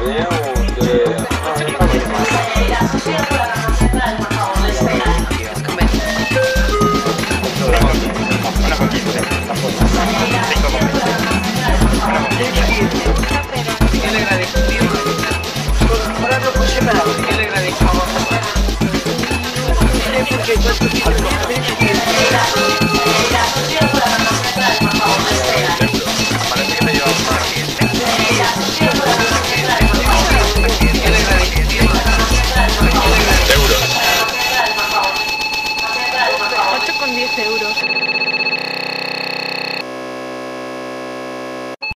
bien o quiere...? No, no, no, no,